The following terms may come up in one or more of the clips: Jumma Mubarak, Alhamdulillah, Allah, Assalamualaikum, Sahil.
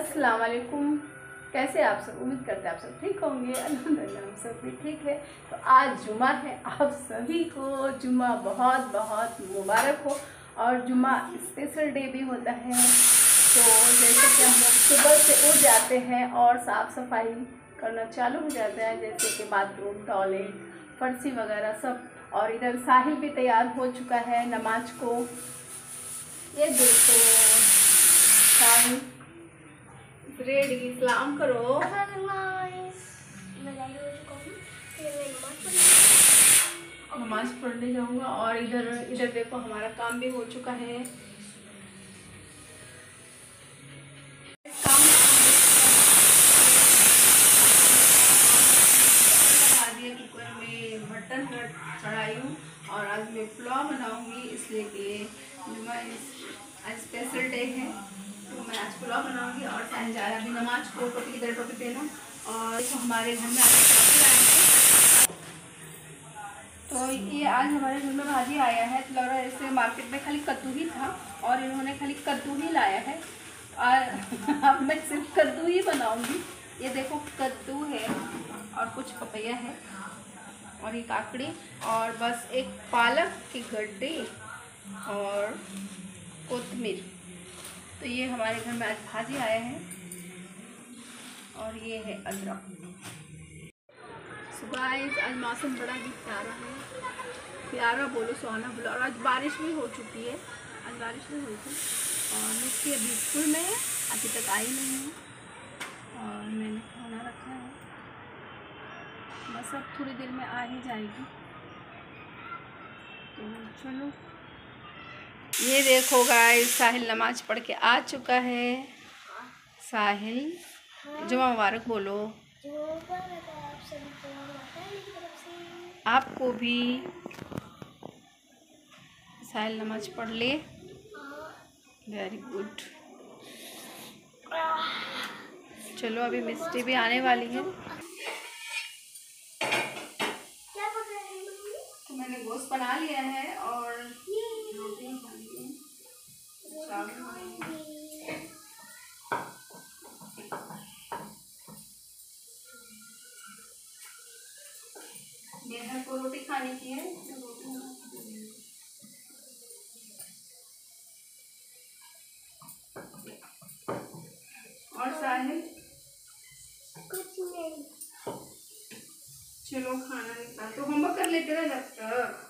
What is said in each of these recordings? अस्सलामुअलैकुम। कैसे आप सब? उम्मीद करते हैं आप सब ठीक होंगे। अल्हम्दुलिल्लाह हम सब भी ठीक है। तो आज जुमा है, आप सभी को जुमा बहुत बहुत मुबारक हो। और जुमा स्पेशल डे भी होता है। तो जैसे कि हम लोग सुबह से उठ जाते हैं और साफ़ सफाई करना चालू हो जाता है, जैसे कि बाथरूम, टॉयलेट, फर्शी वगैरह सब। और इधर साहिल भी तैयार हो चुका है नमाज को। ये देखो साहिल रेडी, इस्लाम करो। नमाज पढ़ने जाऊंगा। और इधर देखो हमारा काम भी हो चुका है। कुकर में बटन चढ़ाई हूँ और आज मैं पुलाव बनाऊंगी, इसलिए कि जुम्मा आज स्पेशल डे है। तो मैं आज पुलाव बनाऊंगी और साइन जा रहा है नमाज को। टोपी इधर, टोपी देना। और हमारे घर में आज भाजी आए हैं, तो ये आज हमारे घर में भाजी आया है। तो लग रहा है इससे मार्केट में खाली कद्दू ही था और इन्होंने खाली कद्दू ही लाया है। और अब मैं सिर्फ कद्दू ही बनाऊंगी। ये देखो कद्दू है और कुछ पपैया है और ये काकड़ी और बस एक पालक की गड्ढी और कोतमीर। तो ये हमारे घर में आज भाजी आया है। और ये है अदरक। सुबह आज मौसम बड़ा ही प्यारा है, प्यारा बोलो सुहाना बोलो। और आज बारिश भी हो चुकी है, आज बारिश भी हुई थी। और मिट्टी अभी स्कूल में है, अभी तक आई नहीं है। और मैंने खाना रखा है, बस अब थोड़ी देर में आ ही जाएगी। तो चलो। ये देखो गाइस, साहिल नमाज पढ़ के आ चुका है। साहिल जुम्मा मुबारक बोलो। आपको भी। साहिल नमाज पढ़ ले, वेरी गुड। चलो अभी मिस्टी भी आने वाली है। तो मैंने गोश्त बना लिया है और मेहर को रोटी खाने की है। और साहिल कुछ नहीं। चलो खाना निकला तो होमवर्क कर लेते ना जब तक।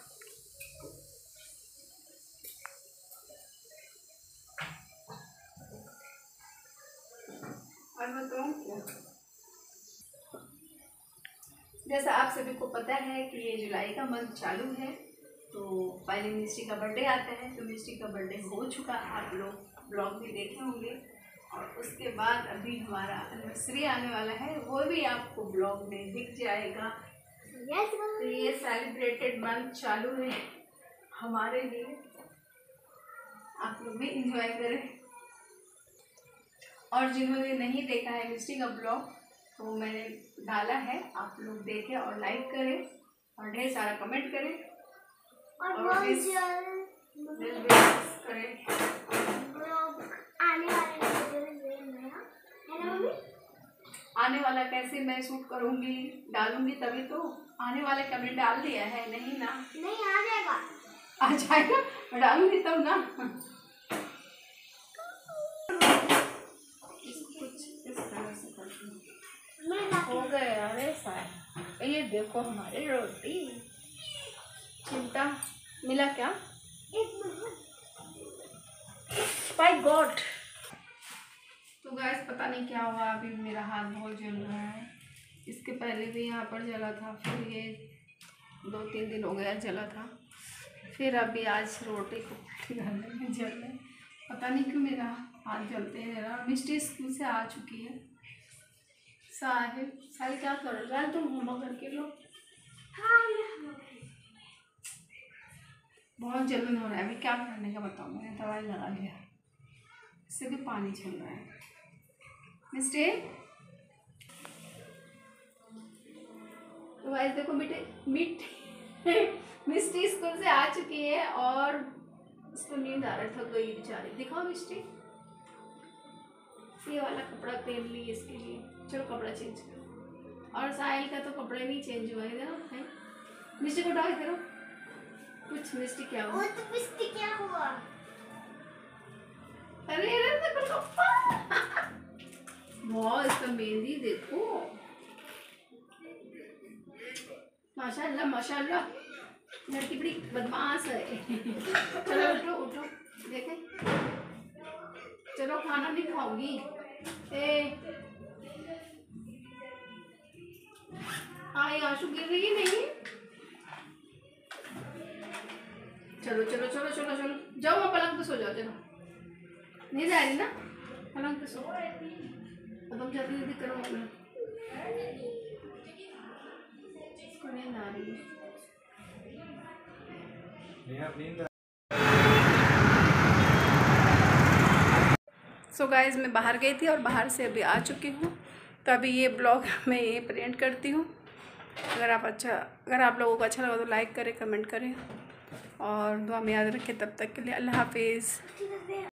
जैसा आप सभी को पता है कि ये जुलाई का मंथ चालू है, तो पहले मिस्टी का बर्थडे आता है। तो मिस्टी का बर्थडे हो चुका, आप लोग ब्लॉग भी देखे होंगे। और उसके बाद अभी हमारा एनिवर्सरी आने वाला है, वो भी आपको ब्लॉग में दिख जाएगा। तो ये सेलिब्रेटेड मंथ चालू है हमारे लिए, आप लोग भी इंजॉय करें। और जिन्होंने नहीं देखा है मिस्टी का ब्लॉग, तो मैंने डाला है, आप लोग देखें और लाइक करें और ढेर सारा कमेंट करें और करें। आने वाला कैसे मैं शूट करूंगी, डालूंगी तभी तो। आने वाला कमेंट डाल दिया है? नहीं ना, नहीं आ जाएगा, आ जाएगा। मैं डालूंगी तब ना। हो गए। अरे साहब ये देखो हमारे रोटी। चिंता मिला क्या? My God. तो गैस पता नहीं क्या हुआ, अभी मेरा हाथ बहुत जल रहा है। इसके पहले भी यहाँ पर जला था, फिर ये 2-3 दिन हो गया जला था, फिर अभी आज रोटी को डालने में जल रहा है। पता नहीं क्यों मेरा हाथ जलते ही रहा। मिस्टी स्कूल से आ चुकी है। साहिल, साहिल क्या कर रहा है? तुम होमवर्क करके लो। हाँ, बहुत जलन हो रहा है। अभी क्या करने का बताओ? मैंने दवाई लगा लिया, इससे भी पानी चल रहा है। मिस्टी तो आज देखो बेटे मिस्टी स्कूल से आ चुकी है और उसको नींद आ रहा था, गई बेचारी। दिखाओ मिस्टी। ये वाला कपड़ा पहन लिए इसके लिए। चलो कपड़ा चेंज करो। और साहिल का तो कपड़ा ही नहीं चेंज हुआ। इधर है मिस्टी को उठाओ। इधर कुछ मिस्टी क्या हुआ? वो तो मिस्टी क्या हुआ? अरे अरे बहुत इसका मेहंदी देखो, माशाल्लाह माशाल्लाह। लड़की बड़ी बदमाश है। चलो उठो उठो। देखे चलो खाना नहीं खाओगी। आए आंसू गिर रही है नहीं। चलो चलो चलो चलो चलो जाओ वहाँ पलंग पे सो जाओ। चलो नहीं जा रही ना पलंग पे सो। अब हम जल्दी जल्दी करो अपना। ना रही सो गाइज़ मैं बाहर गई थी और बाहर से अभी आ चुकी हूँ। तो अभी ये ब्लॉग मैं ये प्रिंट करती हूँ। अगर आप लोगों को अच्छा लगा तो लाइक करें, कमेंट करें और दुआ में याद रखें। तब तक के लिए अल्लाह हाफिज़।